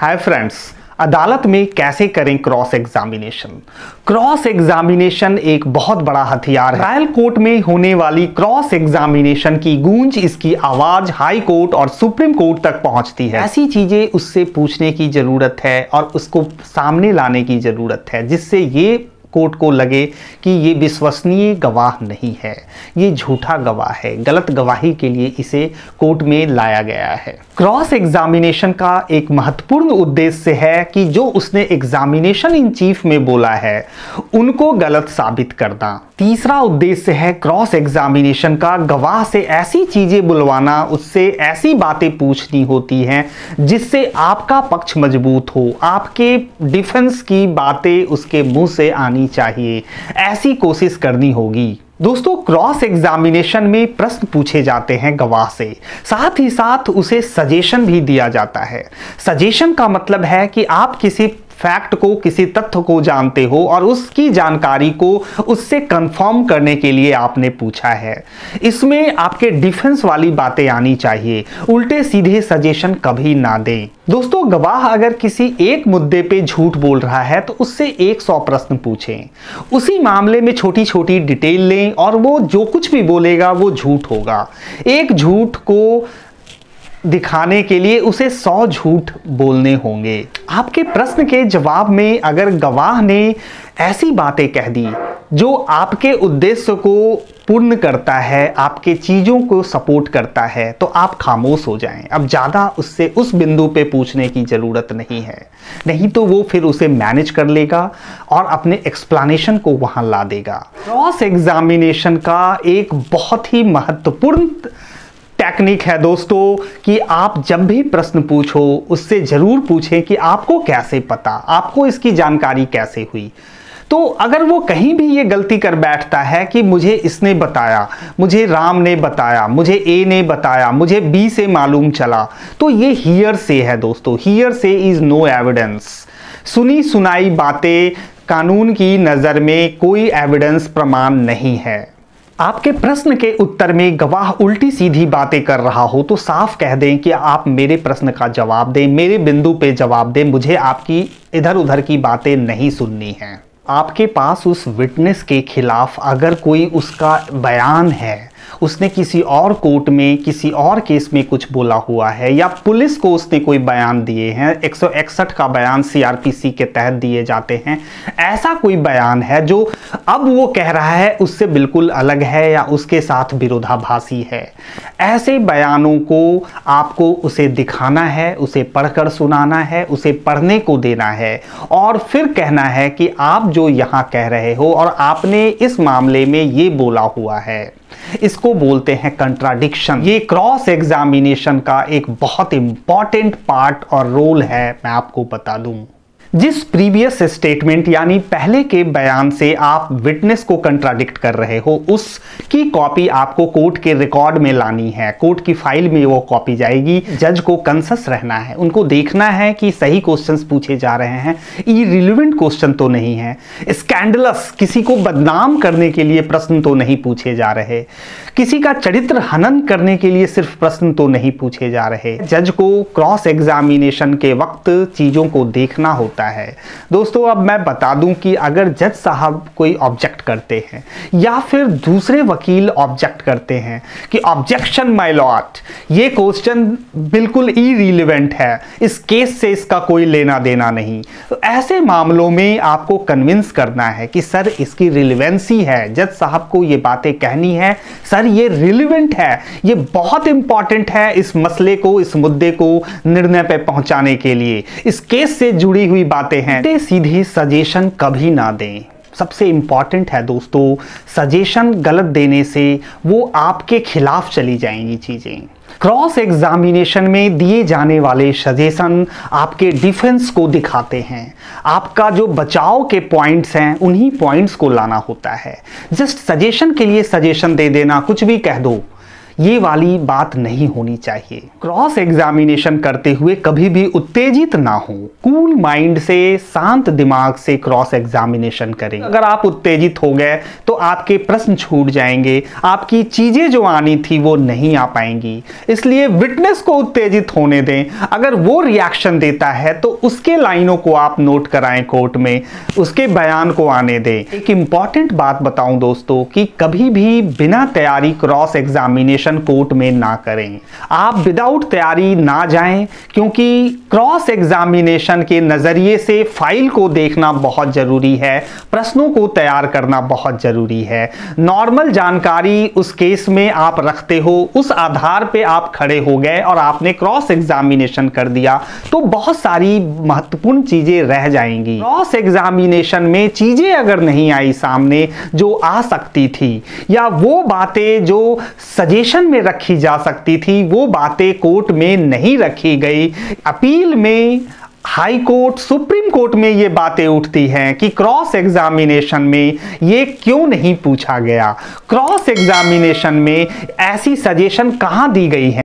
Hi friends, अदालत में कैसे करें क्रॉस एग्जामिनेशन। क्रॉस एग्जामिनेशन एक बहुत बड़ा हथियार है। ट्रायल कोर्ट में होने वाली क्रॉस एग्जामिनेशन की गूंज, इसकी आवाज़ हाई कोर्ट और सुप्रीम कोर्ट तक पहुंचती है। ऐसी चीज़ें उससे पूछने की ज़रूरत है और उसको सामने लाने की ज़रूरत है, जिससे ये कोर्ट को लगे कि ये विश्वसनीय गवाह नहीं है, ये झूठा गवाह है, गलत गवाही के लिए इसे कोर्ट में लाया गया है। क्रॉस एग्जामिनेशन का एक महत्वपूर्ण उद्देश्य है कि जो उसने एग्जामिनेशन इन चीफ में बोला है उनको गलत साबित करना। तीसरा उद्देश्य है क्रॉस एग्जामिनेशन का, गवाह से ऐसी चीज़ें बुलवाना, उससे ऐसी बातें पूछनी होती हैं जिससे आपका पक्ष मजबूत हो, आपके डिफेंस की बातें उसके मुँह से आनी चाहिए, ऐसी कोशिश करनी होगी। दोस्तों, क्रॉस एग्जामिनेशन में प्रश्न पूछे जाते हैं गवाह से, साथ ही साथ उसे सजेशन भी दिया जाता है। सजेशन का मतलब है कि आप किसी फैक्ट को, किसी तथ्य को जानते हो और उसकी जानकारी को उससे कंफर्म करने के लिए आपने पूछा है। इसमें आपके डिफेंस वाली बातें आनी चाहिए, उल्टे सीधे सजेशन कभी ना दें। दोस्तों, गवाह अगर किसी एक मुद्दे पे झूठ बोल रहा है तो उससे 100 प्रश्न पूछें, उसी मामले में छोटी छोटी डिटेल लें और वो जो कुछ भी बोलेगा वो झूठ होगा। एक झूठ को दिखाने के लिए उसे 100 झूठ बोलने होंगे। आपके प्रश्न के जवाब में अगर गवाह ने ऐसी बातें कह दी जो आपके उद्देश्य को पूर्ण करता है, आपके चीज़ों को सपोर्ट करता है, तो आप खामोश हो जाएं। अब ज़्यादा उससे उस बिंदु पे पूछने की ज़रूरत नहीं है, नहीं तो वो फिर उसे मैनेज कर लेगा और अपने एक्सप्लेनेशन को वहाँ ला देगा। क्रॉस एग्जामिनेशन का एक बहुत ही महत्वपूर्ण टेक्निक है दोस्तों कि आप जब भी प्रश्न पूछो उससे ज़रूर पूछें कि आपको कैसे पता, आपको इसकी जानकारी कैसे हुई। तो अगर वो कहीं भी ये गलती कर बैठता है कि मुझे इसने बताया, मुझे राम ने बताया, मुझे ए ने बताया, मुझे बी से मालूम चला, तो ये हियर से है दोस्तों। हियर से इज़ नो एविडेंस। सुनी सुनाई बातें कानून की नज़र में कोई एविडेंस, प्रमाण नहीं है। आपके प्रश्न के उत्तर में गवाह उल्टी सीधी बातें कर रहा हो तो साफ कह दें कि आप मेरे प्रश्न का जवाब दें, मेरे बिंदु पे जवाब दें, मुझे आपकी इधर उधर की बातें नहीं सुननी हैं। आपके पास उस विटनेस के खिलाफ अगर कोई उसका बयान है, उसने किसी और कोर्ट में, किसी और केस में कुछ बोला हुआ है, या पुलिस को उसने कोई बयान दिए हैं, 161 का बयान CRPC के तहत दिए जाते हैं, ऐसा कोई बयान है जो अब वो कह रहा है उससे बिल्कुल अलग है या उसके साथ विरोधाभासी है, ऐसे बयानों को आपको उसे दिखाना है, उसे पढ़कर सुनाना है, उसे पढ़ने को देना है और फिर कहना है कि आप जो यहाँ कह रहे हो और आपने इस मामले में ये बोला हुआ है, इसको बोलते हैं कंट्राडिक्शन। ये क्रॉस एग्जामिनेशन का एक बहुत इंपॉर्टेंट पार्ट और रोल है। मैं आपको बता दूं, जिस प्रीवियस स्टेटमेंट यानी पहले के बयान से आप विटनेस को कंट्राडिक्ट कर रहे हो, उसकी कॉपी आपको कोर्ट के रिकॉर्ड में लानी है, कोर्ट की फाइल में वो कॉपी जाएगी। जज को कंसस रहना है, उनको देखना है कि सही क्वेश्चंस पूछे जा रहे हैं, इरिलेवेंट क्वेश्चन तो नहीं है, स्कैंडलस किसी को बदनाम करने के लिए प्रश्न तो नहीं पूछे जा रहे, किसी का चरित्र हनन करने के लिए सिर्फ प्रश्न तो नहीं पूछे जा रहे। जज को क्रॉस एग्जामिनेशन के वक्त चीज़ों को देखना होता है। दोस्तों, अब मैं बता दूं कि अगर जज साहब कोई ऑब्जेक्ट करते हैं या फिर दूसरे वकील ऑब्जेक्ट करते हैं कि ऑब्जेक्शन माय लॉर्ड, ये क्वेश्चन बिल्कुल इरिलेवेंट है, इस केस से इसका कोई लेना देना नहीं, तो ऐसे मामलों में आपको कन्विंस करना है कि सर इसकी रिलेवेंसी है, जज साहब को ये बातें कहनी है, सर ये रिलेवेंट है, ये बहुत इंपॉर्टेंट है इस मसले को, इस मुद्दे को निर्णय पर पहुंचाने के लिए, इस केस से जुड़ी हुई बातें हैं। उल्टे सीधे सजेशन कभी ना दें। सबसे इम्पॉर्टेंट है दोस्तों, सजेशन गलत देने से वो आपके खिलाफ चली जाएंगी चीज़ें। क्रॉस एग्जामिनेशन में दिए जाने वाले सजेशन आपके डिफेंस को दिखाते हैं, आपका जो बचाव के पॉइंट्स हैं उन्हीं पॉइंट्स को लाना होता है। जस्ट सजेशन के लिए सजेशन दे देना, कुछ भी कह दो, ये वाली बात नहीं होनी चाहिए। क्रॉस एग्जामिनेशन करते हुए कभी भी उत्तेजित ना हो, कूल माइंड से, शांत दिमाग से क्रॉस एग्जामिनेशन करें। अगर आप उत्तेजित हो गए तो आपके प्रश्न छूट जाएंगे, आपकी चीजें जो आनी थी वो नहीं आ पाएंगी। इसलिए विटनेस को उत्तेजित होने दें, अगर वो रिएक्शन देता है तो उसके लाइनों को आप नोट कराएं, कोर्ट में उसके बयान को आने दें। एक इंपॉर्टेंट बात बताऊं दोस्तों कि कभी भी बिना तैयारी क्रॉस एग्जामिनेशन कोर्ट में ना करें, आप विदाउट तैयारी ना जाएं, क्योंकि क्रॉस एग्जामिनेशन के नजरिए से फाइल को देखना बहुत जरूरी है, प्रश्नों को तैयार करना बहुत जरूरी है। नॉर्मल जानकारी उस केस में आप रखते हो, उस आधार पे आप खड़े हो गए और आपने क्रॉस एग्जामिनेशन कर दिया तो बहुत सारी महत्वपूर्ण चीजें रह जाएंगी। क्रॉस एग्जामिनेशन में चीजें अगर नहीं आई सामने जो आ सकती थी, या वो बातें जो सजेशन में रखी जा सकती थी वो बातें कोर्ट में नहीं रखी गई, अपील में हाई कोर्ट, सुप्रीम कोर्ट में ये बातें उठती हैं कि क्रॉस एग्जामिनेशन में ये क्यों नहीं पूछा गया, क्रॉस एग्जामिनेशन में ऐसी सजेशन कहाँ दी गई है।